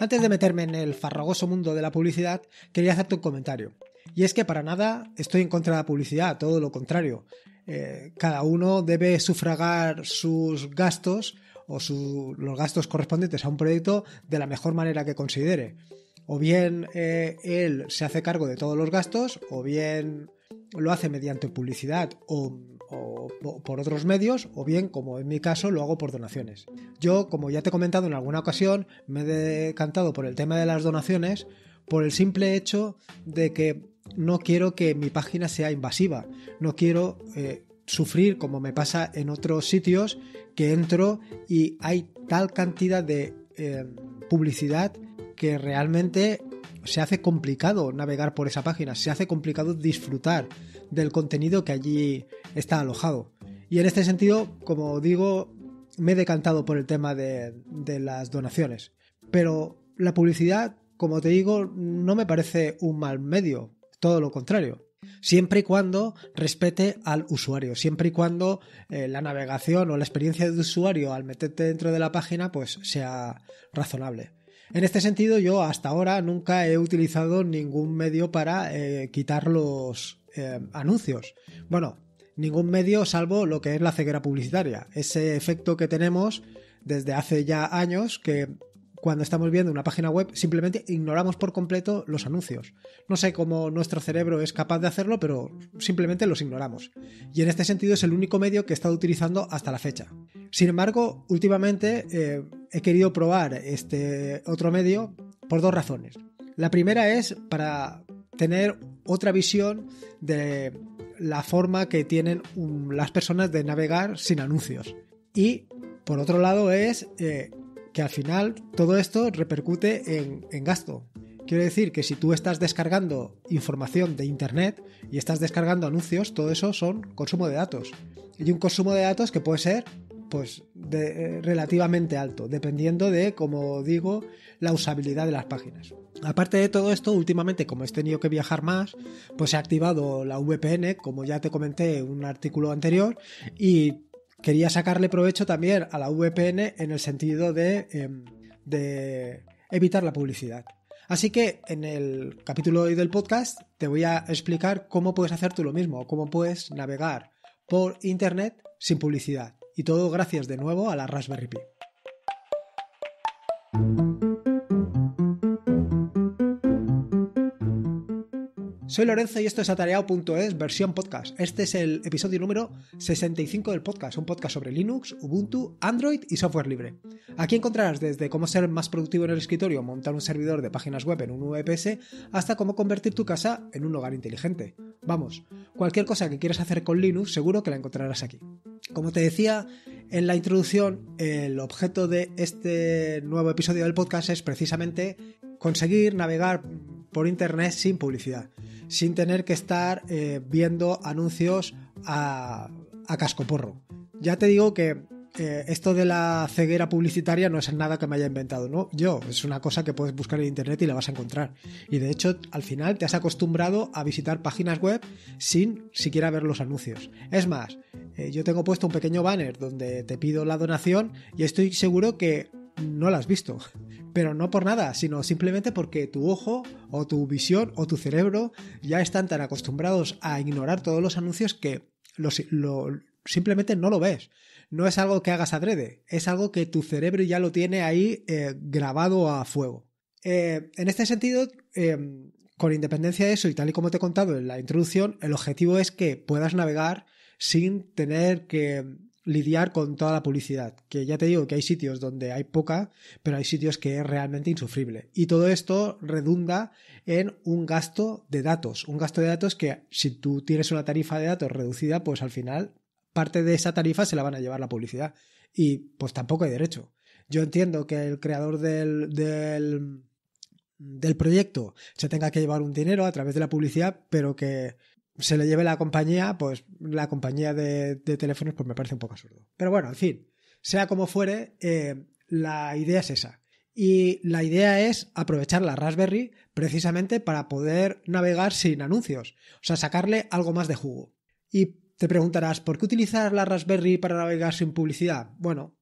Antes de meterme en el farragoso mundo de la publicidad, quería hacerte un comentario. Y es que para nada estoy en contra de la publicidad, todo lo contrario. Cada uno debe sufragar sus gastos o los gastos correspondientes a un proyecto de la mejor manera que considere. O bien él se hace cargo de todos los gastos, o bien lo hace mediante publicidad o por otros medios, o bien, como en mi caso, lo hago por donaciones. Yo, como ya te he comentado en alguna ocasión, me he decantado por el tema de las donaciones por el simple hecho de que no quiero que mi página sea invasiva, no quiero sufrir como me pasa en otros sitios, que entro y hay tal cantidad de publicidad que realmente se hace complicado navegar por esa página, se hace complicado disfrutar del contenido que allí está alojado. Y en este sentido, como digo, me he decantado por el tema de las donaciones. Pero la publicidad, como te digo, no me parece un mal medio, todo lo contrario. Siempre y cuando respete al usuario, siempre y cuando la navegación o la experiencia de usuario al meterte dentro de la página pues sea razonable. En este sentido, yo hasta ahora nunca he utilizado ningún medio para quitar los anuncios. Bueno, ningún medio salvo lo que es la ceguera publicitaria. Ese efecto que tenemos desde hace ya años que cuando estamos viendo una página web simplemente ignoramos por completo los anuncios. No sé cómo nuestro cerebro es capaz de hacerlo, pero simplemente los ignoramos. Y en este sentido es el único medio que he estado utilizando hasta la fecha. Sin embargo, últimamente he querido probar este otro medio por dos razones. La primera es para tener otra visión de la forma que tienen las personas de navegar sin anuncios. Y por otro lado es que al final todo esto repercute en gasto. Quiero decir que si tú estás descargando información de internet y estás descargando anuncios, todo eso son consumo de datos. Y un consumo de datos que puede ser pues relativamente alto, dependiendo de, como digo, la usabilidad de las páginas. Aparte de todo esto, últimamente, como he tenido que viajar más, pues he activado la VPN, como ya te comenté en un artículo anterior, y quería sacarle provecho también a la VPN en el sentido de evitar la publicidad. Así que en el capítulo de hoy del podcast te voy a explicar cómo puedes hacer tú lo mismo, cómo puedes navegar por internet sin publicidad. Y todo gracias de nuevo a la Raspberry Pi. Soy Lorenzo y esto es atareado.es versión podcast. Este es el episodio número 65 del podcast, un podcast sobre Linux, Ubuntu, Android y software libre. Aquí encontrarás desde cómo ser más productivo en el escritorio, montar un servidor de páginas web en un VPS, hasta cómo convertir tu casa en un hogar inteligente. Vamos, cualquier cosa que quieras hacer con Linux seguro que la encontrarás aquí. Como te decía en la introducción, el objeto de este nuevo episodio del podcast es precisamente conseguir navegar por internet sin publicidad, sin tener que estar viendo anuncios a cascoporro. Ya te digo que esto de la ceguera publicitaria no es nada que me haya inventado, ¿no? Es una cosa que puedes buscar en internet y la vas a encontrar. Y de hecho, al final te has acostumbrado a visitar páginas web sin siquiera ver los anuncios. Es más, yo tengo puesto un pequeño banner donde te pido la donación y estoy seguro que no la has visto, pero no por nada, sino simplemente porque tu ojo o tu visión o tu cerebro ya están tan acostumbrados a ignorar todos los anuncios que simplemente no lo ves. No es algo que hagas adrede, es algo que tu cerebro ya lo tiene ahí grabado a fuego. En este sentido, con independencia de eso y tal y como te he contado en la introducción, el objetivo es que puedas navegar sin tener que lidiar con toda la publicidad, que ya te digo que hay sitios donde hay poca, pero hay sitios que es realmente insufrible. Y todo esto redunda en un gasto de datos que si tú tienes una tarifa de datos reducida, pues al final parte de esa tarifa se la van a llevar la publicidad. Y pues tampoco hay derecho. Yo entiendo que el creador del proyecto se tenga que llevar un dinero a través de la publicidad, pero que se le lleve la compañía, pues la compañía de teléfonos, pues me parece un poco absurdo. Pero bueno, en fin, sea como fuere, la idea es esa. Y la idea es aprovechar la Raspberry precisamente para poder navegar sin anuncios, o sea, sacarle algo más de jugo. Y te preguntarás, ¿por qué utilizar la Raspberry para navegar sin publicidad? Bueno,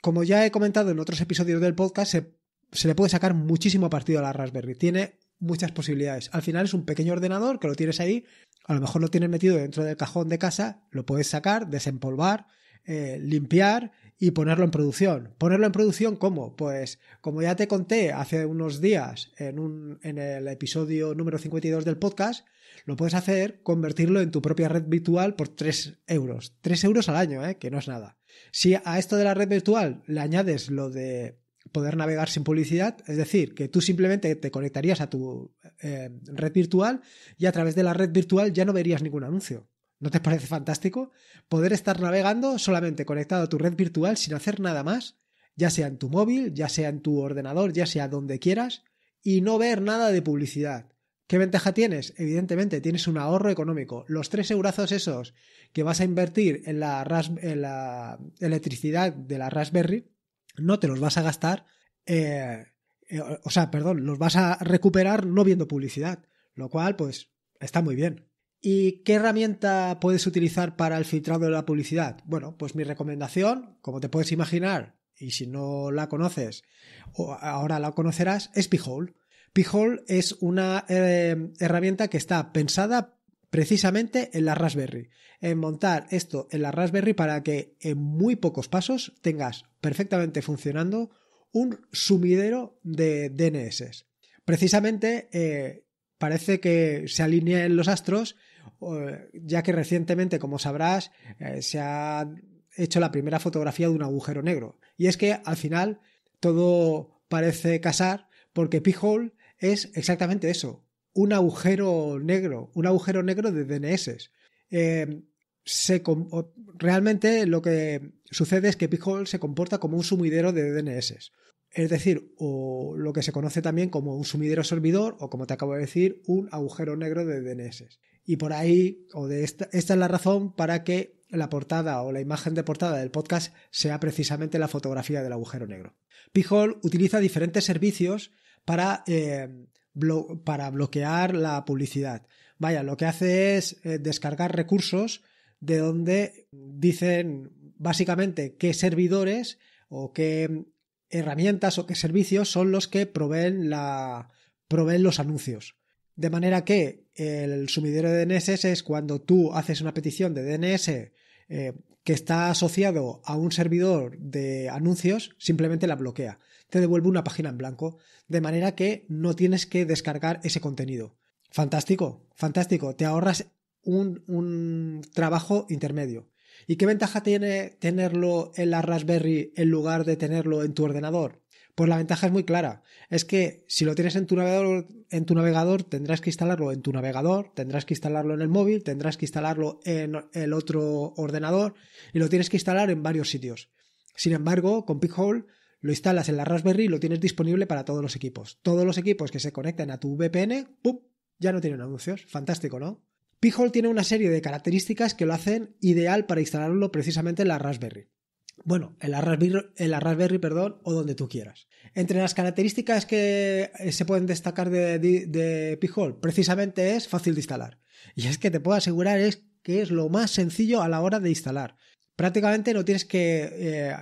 como ya he comentado en otros episodios del podcast, se se le puede sacar muchísimo partido a la Raspberry. Tiene muchas posibilidades. Al final es un pequeño ordenador que lo tienes ahí, a lo mejor lo tienes metido dentro del cajón de casa, lo puedes sacar, desempolvar, limpiar y ponerlo en producción. ¿Ponerlo en producción cómo? Pues como ya te conté hace unos días en el episodio número 52 del podcast, lo puedes hacer, convertirlo en tu propia red virtual por 3€. 3€ al año, que no es nada. Si a esto de la red virtual le añades lo de poder navegar sin publicidad, es decir, que tú simplemente te conectarías a tu red virtual y a través de la red virtual ya no verías ningún anuncio. ¿No te parece fantástico? Poder estar navegando solamente conectado a tu red virtual sin hacer nada más, ya sea en tu móvil, ya sea en tu ordenador, ya sea donde quieras, y no ver nada de publicidad. ¿Qué ventaja tienes? Evidentemente tienes un ahorro económico. Los 3€ esos que vas a invertir en la electricidad de la Raspberry, no te los vas a gastar, los vas a recuperar no viendo publicidad, lo cual pues está muy bien. ¿Y qué herramienta puedes utilizar para el filtrado de la publicidad? Bueno, pues mi recomendación, como te puedes imaginar, y si no la conoces o ahora la conocerás, es Peephole. Peephole es una herramienta que está pensada precisamente en la Raspberry, en montar esto en la Raspberry para que en muy pocos pasos tengas perfectamente funcionando un sumidero de DNS. Precisamente parece que se alinean los astros, ya que recientemente, como sabrás, se ha hecho la primera fotografía de un agujero negro. Y es que al final todo parece casar porque Peephole es exactamente eso. Un agujero negro de DNS. Realmente lo que sucede es que Peephole se comporta como un sumidero de DNS, es decir, o lo que se conoce también como un sumidero servidor o, como te acabo de decir, un agujero negro de DNS. Y por ahí, esta es la razón para que la portada o la imagen de portada del podcast sea precisamente la fotografía del agujero negro. Peephole utiliza diferentes servicios para bloquear la publicidad. Vaya, lo que hace es descargar recursos de donde dicen básicamente qué servidores o qué herramientas o qué servicios son los que proveen los anuncios. De manera que el sumidero de DNS es cuando tú haces una petición de DNS que está asociado a un servidor de anuncios, simplemente la bloquea. Te devuelve una página en blanco, de manera que no tienes que descargar ese contenido. Fantástico, fantástico. Te ahorras un trabajo intermedio. ¿Y qué ventaja tiene tenerlo en la Raspberry en lugar de tenerlo en tu ordenador? Pues la ventaja es muy clara. Es que si lo tienes en tu navegador tendrás que instalarlo en tu navegador, tendrás que instalarlo en el móvil, tendrás que instalarlo en el otro ordenador y lo tienes que instalar en varios sitios. Sin embargo, con Peephole lo instalas en la Raspberry y lo tienes disponible para todos los equipos. Todos los equipos que se conecten a tu VPN, ¡pum!, ya no tienen anuncios. Fantástico, ¿no? Peephole tiene una serie de características que lo hacen ideal para instalarlo precisamente en la Raspberry. Bueno, en la Raspberry, o donde tú quieras. Entre las características que se pueden destacar de Peephole, precisamente es fácil de instalar. Y es que te puedo asegurar que es lo más sencillo a la hora de instalar. Prácticamente no tienes que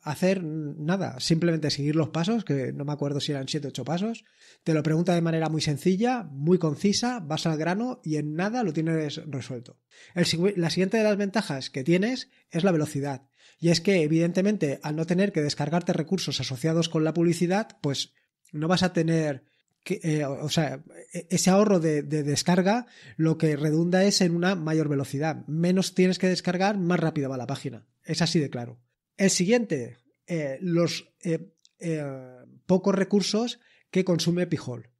hacer nada, simplemente seguir los pasos, que no me acuerdo si eran 7 o 8 pasos. Te lo pregunta de manera muy sencilla, muy concisa, vas al grano y en nada lo tienes resuelto. La siguiente de las ventajas que tienes es la velocidad. Y es que, evidentemente, al no tener que descargarte recursos asociados con la publicidad, pues no vas a tener ese ahorro de descarga, lo que redunda es en una mayor velocidad. Menos tienes que descargar, más rápido va la página. Es así de claro. El siguiente, los pocos recursos que consume Peephole.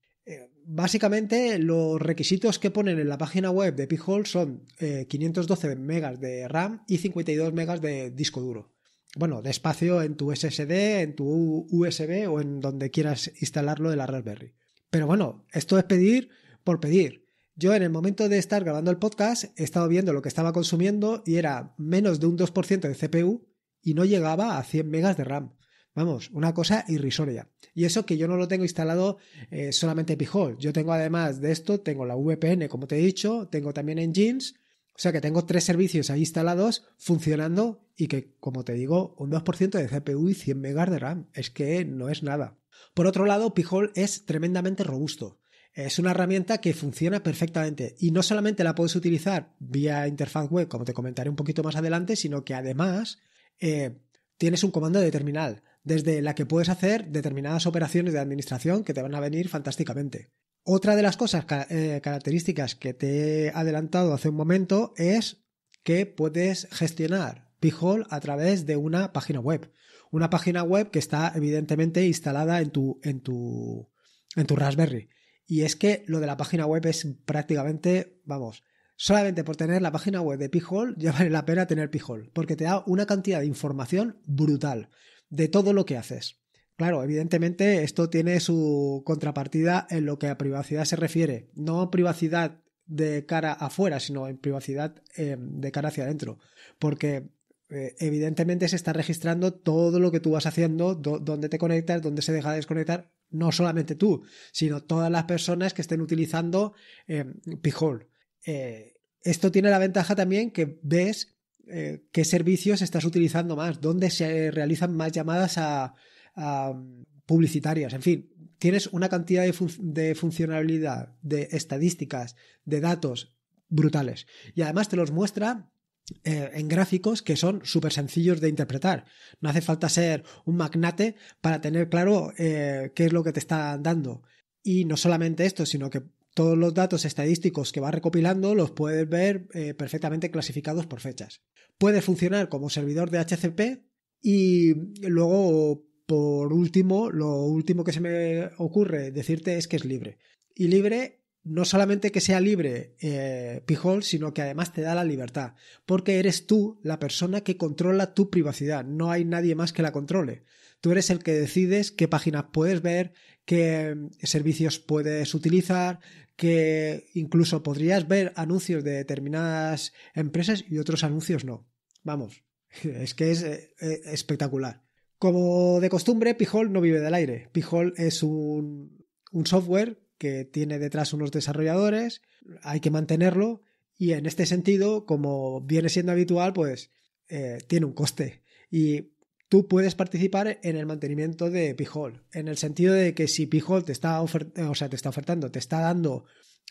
Básicamente, los requisitos que ponen en la página web de Peephole son 512 megas de RAM y 52 megas de disco duro. Bueno, de espacio en tu SSD, en tu USB o en donde quieras instalarlo de la Raspberry. Pero bueno, esto es pedir por pedir. Yo en el momento de estar grabando el podcast he estado viendo lo que estaba consumiendo y era menos de un 2% de CPU y no llegaba a 100 megas de RAM. Vamos, una cosa irrisoria. Y eso que yo no lo tengo instalado solamente Peephole. Yo tengo, además de esto, tengo la VPN, como te he dicho, tengo también Nginx. O sea que tengo 3 servicios ahí instalados, funcionando y que, como te digo, un 2% de CPU y 100 megas de RAM. Es que no es nada. Por otro lado, Pijol es tremendamente robusto. Es una herramienta que funciona perfectamente y no solamente la puedes utilizar vía interfaz web, como te comentaré un poquito más adelante, sino que además tienes un comando de terminal desde la que puedes hacer determinadas operaciones de administración que te van a venir fantásticamente. Otra de las cosas características que te he adelantado hace un momento es que puedes gestionar Pijol a través de una página web. Una página web que está evidentemente instalada en tu Raspberry. Y es que lo de la página web es prácticamente, vamos, solamente por tener la página web de Pijol ya vale la pena tener Pijol, porque te da una cantidad de información brutal de todo lo que haces. Claro, evidentemente esto tiene su contrapartida en lo que a privacidad se refiere, no privacidad de cara afuera, sino en privacidad de cara hacia adentro, porque evidentemente se está registrando todo lo que tú vas haciendo, dónde te conectas, dónde se deja de desconectar, no solamente tú, sino todas las personas que estén utilizando Pijol. Esto tiene la ventaja también que ves qué servicios estás utilizando más, dónde se realizan más llamadas a publicitarias, en fin, tienes una cantidad de funcionalidad, de estadísticas, de datos brutales. Y además te los muestra en gráficos que son súper sencillos de interpretar. No hace falta ser un magnate para tener claro qué es lo que te está dando. Y no solamente esto, sino que todos los datos estadísticos que vas recopilando los puedes ver perfectamente clasificados por fechas. Puede funcionar como servidor de HCP. Y luego, por último, lo último que se me ocurre decirte es que es libre. Y libre, no solamente que sea libre Pijol, sino que además te da la libertad, porque eres tú la persona que controla tu privacidad, no hay nadie más que la controle. Tú eres el que decides qué páginas puedes ver, qué servicios puedes utilizar, que incluso podrías ver anuncios de determinadas empresas y otros anuncios no. Vamos, es que es espectacular. Como de costumbre, Pijol no vive del aire. Pijol es un software que tiene detrás unos desarrolladores, hay que mantenerlo y en este sentido, como viene siendo habitual, pues tiene un coste y tú puedes participar en el mantenimiento de Pijol, en el sentido de que si Pijol te está dando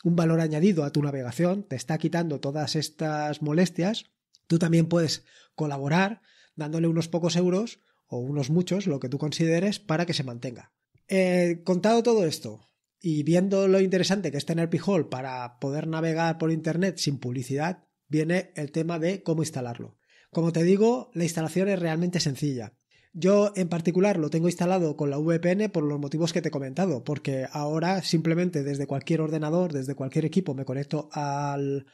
un valor añadido a tu navegación, te está quitando todas estas molestias, tú también puedes colaborar dándole unos pocos euros o unos muchos, lo que tú consideres, para que se mantenga. Contado todo esto, y viendo lo interesante que es tener Pijol para poder navegar por internet sin publicidad, viene el tema de cómo instalarlo. Como te digo, la instalación es realmente sencilla. Yo en particular lo tengo instalado con la VPN por los motivos que te he comentado, porque ahora simplemente desde cualquier ordenador, desde cualquier equipo, me conecto al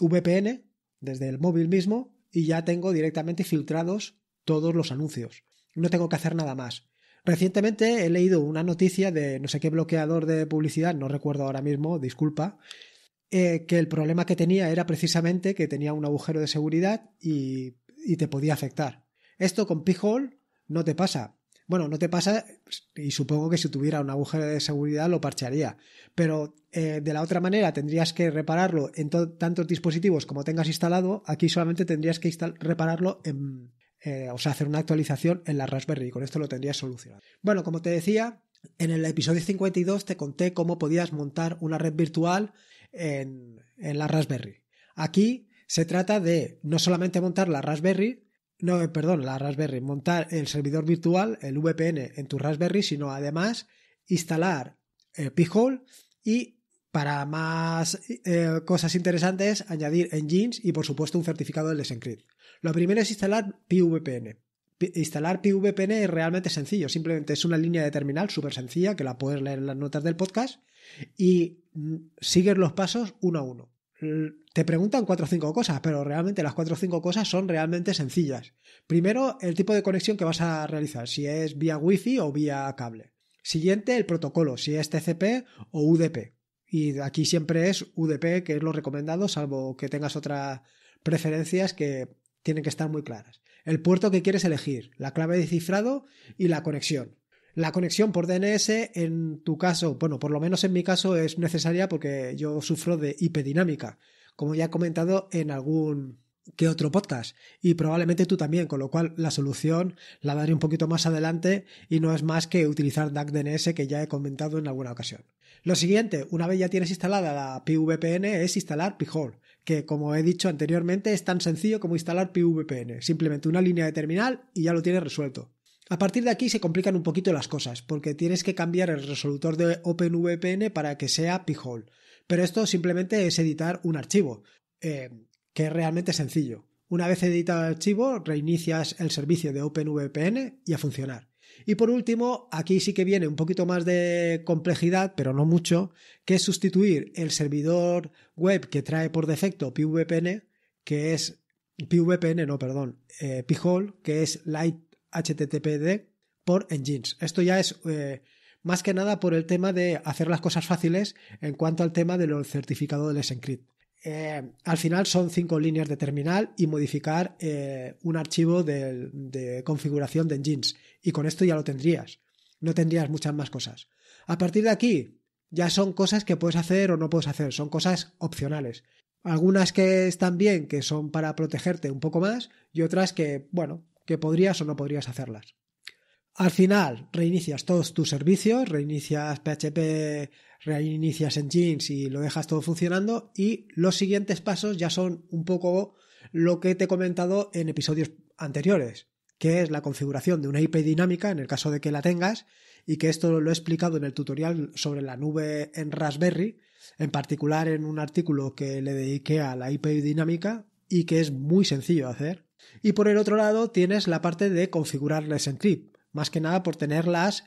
VPN, desde el móvil mismo, y ya tengo directamente filtrados todos los anuncios. No tengo que hacer nada más. Recientemente he leído una noticia de no sé qué bloqueador de publicidad, no recuerdo ahora mismo, disculpa, que el problema que tenía era precisamente que tenía un agujero de seguridad y te podía afectar. Esto con Pijol no te pasa. Bueno, no te pasa y supongo que si tuviera un agujero de seguridad lo parchearía, pero de la otra manera tendrías que repararlo en tantos dispositivos como tengas instalado. Aquí solamente tendrías que repararlo en... hacer una actualización en la Raspberry y con esto lo tendrías solucionado. Bueno, como te decía, en el episodio 52 te conté cómo podías montar una red virtual en la Raspberry. Aquí se trata de no solamente montar montar el servidor virtual, el VPN en tu Raspberry, sino además instalar Pijol y, para más cosas interesantes, añadir engines y por supuesto un certificado del Desencrypt. Lo primero es instalar PVPN. Instalar PVPN es realmente sencillo, simplemente es una línea de terminal súper sencilla que la puedes leer en las notas del podcast y sigues los pasos uno a uno. Te preguntan 4 o 5 cosas, pero realmente las 4 o 5 cosas son realmente sencillas. Primero, el tipo de conexión que vas a realizar, si es vía Wi-Fi o vía cable. Siguiente, el protocolo, si es TCP o UDP. Y aquí siempre es UDP, que es lo recomendado, salvo que tengas otras preferencias que tienen que estar muy claras. El puerto que quieres elegir, la clave de cifrado y la conexión. La conexión por DNS, en tu caso, bueno, por lo menos en mi caso, es necesaria porque yo sufro de hipedinámica, como ya he comentado en algún que otro podcast, y probablemente tú también, con lo cual la solución la daré un poquito más adelante y no es más que utilizar DuckDNS, que ya he comentado en alguna ocasión. Lo siguiente, una vez ya tienes instalada la PVPN, es instalar P-Hole, que como he dicho anteriormente es tan sencillo como instalar PVPN, simplemente una línea de terminal y ya lo tienes resuelto. A partir de aquí se complican un poquito las cosas, porque tienes que cambiar el resolutor de OpenVPN para que sea P-Hole, pero esto simplemente es editar un archivo, que es realmente sencillo. Una vez editado el archivo, reinicias el servicio de OpenVPN y a funcionar. Y por último, aquí sí que viene un poquito más de complejidad, pero no mucho, que es sustituir el servidor web que trae por defecto P-Hole, que es Lite HTTPD, por Engines. Esto ya es más que nada por el tema de hacer las cosas fáciles en cuanto al tema del certificado del Encrypt. Al final son 5 líneas de terminal y modificar un archivo de configuración de Engines, y con esto ya lo tendrías. No tendrías muchas más cosas. A partir de aquí ya son cosas que puedes hacer o no puedes hacer, son cosas opcionales. Algunas que están bien, que son para protegerte un poco más, y otras que, bueno, que podrías o no podrías hacerlas. Al final reinicias todos tus servicios, reinicias PHP, reinicias Engines y lo dejas todo funcionando, y los siguientes pasos ya son un poco lo que te he comentado en episodios anteriores, que es la configuración de una IP dinámica en el caso de que la tengas, y que esto lo he explicado en el tutorial sobre la nube en Raspberry, en particular en un artículo que le dediqué a la IP dinámica y que es muy sencillo de hacer. Y por el otro lado tienes la parte de configurar el Encrypt, más que nada por tener las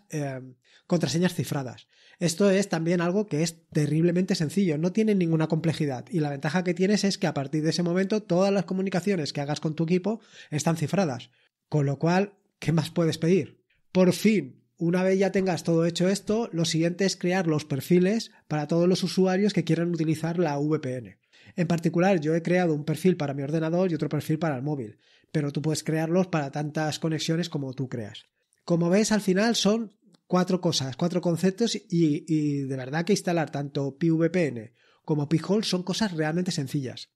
contraseñas cifradas. Esto es también algo que es terriblemente sencillo, no tiene ninguna complejidad, y la ventaja que tienes es que a partir de ese momento todas las comunicaciones que hagas con tu equipo están cifradas, con lo cual, ¿qué más puedes pedir? Por fin, una vez ya tengas todo hecho esto, lo siguiente es crear los perfiles para todos los usuarios que quieran utilizar la VPN. En particular, yo he creado un perfil para mi ordenador y otro perfil para el móvil, pero tú puedes crearlos para tantas conexiones como tú creas. Como ves, al final son 4 cosas, 4 conceptos, y de verdad que instalar tanto PVPN como P-Hole son cosas realmente sencillas.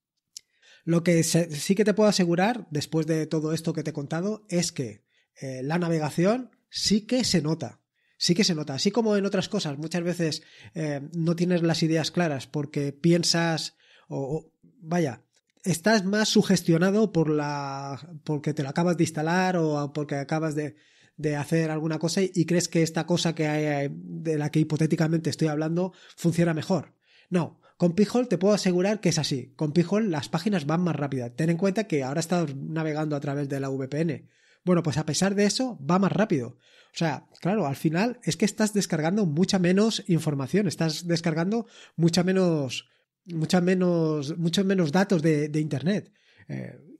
Lo que sí que te puedo asegurar, después de todo esto que te he contado, es que la navegación sí que se nota. Sí que se nota. Así como en otras cosas, muchas veces no tienes las ideas claras porque piensas... estás más sugestionado porque te lo acabas de instalar o porque acabas de hacer alguna cosa y crees que esta cosa de la que hipotéticamente estoy hablando funciona mejor. No, con P-Hole te puedo asegurar que es así. Con P-Hole las páginas van más rápidas. Ten en cuenta que ahora estás navegando a través de la VPN. Bueno, pues a pesar de eso va más rápido. O sea, claro, al final es que estás descargando mucha menos información, estás descargando muchos menos datos de internet,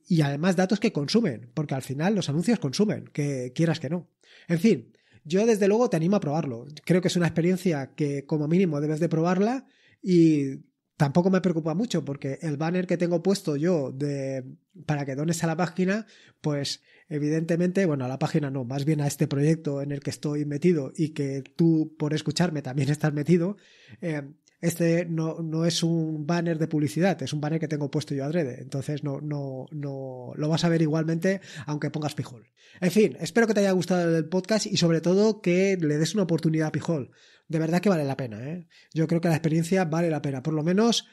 y además datos que consumen, porque al final los anuncios consumen, que quieras que no. En fin, yo desde luego te animo a probarlo. Creo que es una experiencia que como mínimo debes de probarla, y tampoco me preocupa mucho porque el banner que tengo puesto yo para que dones a la página, pues evidentemente, bueno, a la página no, más bien a este proyecto en el que estoy metido y que tú por escucharme también estás metido, este no es un banner de publicidad, es un banner que tengo puesto yo adrede, entonces no lo vas a ver igualmente aunque pongas P-Hole. En fin, espero que te haya gustado el podcast y sobre todo que le des una oportunidad a P-Hole. De verdad que vale la pena, ¿eh? Yo creo que la experiencia vale la pena, por lo menos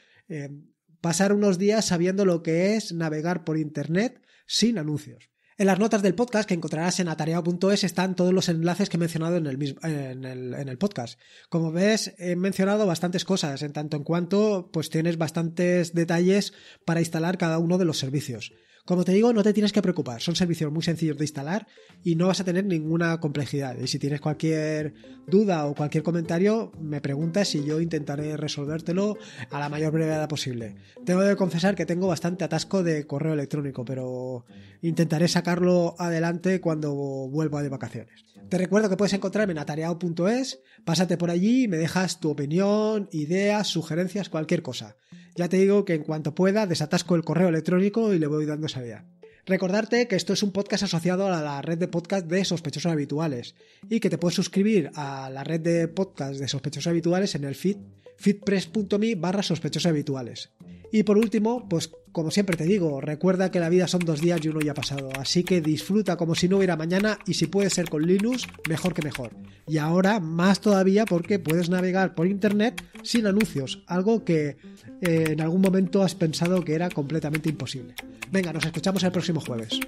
pasar unos días sabiendo lo que es navegar por internet sin anuncios. En las notas del podcast que encontrarás en atareado.es están todos los enlaces que he mencionado en el podcast. Como ves, he mencionado bastantes cosas, en tanto en cuanto pues tienes bastantes detalles para instalar cada uno de los servicios. Como te digo, no te tienes que preocupar, son servicios muy sencillos de instalar y no vas a tener ninguna complejidad. Y si tienes cualquier duda o cualquier comentario, me preguntas y yo intentaré resolvértelo a la mayor brevedad posible. Tengo que confesar que tengo bastante atasco de correo electrónico, pero intentaré sacarlo adelante cuando vuelva de vacaciones. Te recuerdo que puedes encontrarme en atareado.es, pásate por allí y me dejas tu opinión, ideas, sugerencias, cualquier cosa. Ya te digo que en cuanto pueda desatasco el correo electrónico y le voy dando salida. Recordarte que esto es un podcast asociado a la red de podcast de Sospechosos Habituales y que te puedes suscribir a la red de podcast de Sospechosos Habituales en el feed fitpress.me/sospechosos habituales. Y por último, pues como siempre te digo, recuerda que la vida son 2 días y uno ya ha pasado, así que disfruta como si no hubiera mañana y si puede ser con Linux, mejor que mejor. Y ahora más todavía porque puedes navegar por internet sin anuncios, algo que en algún momento has pensado que era completamente imposible. Venga, nos escuchamos el próximo jueves.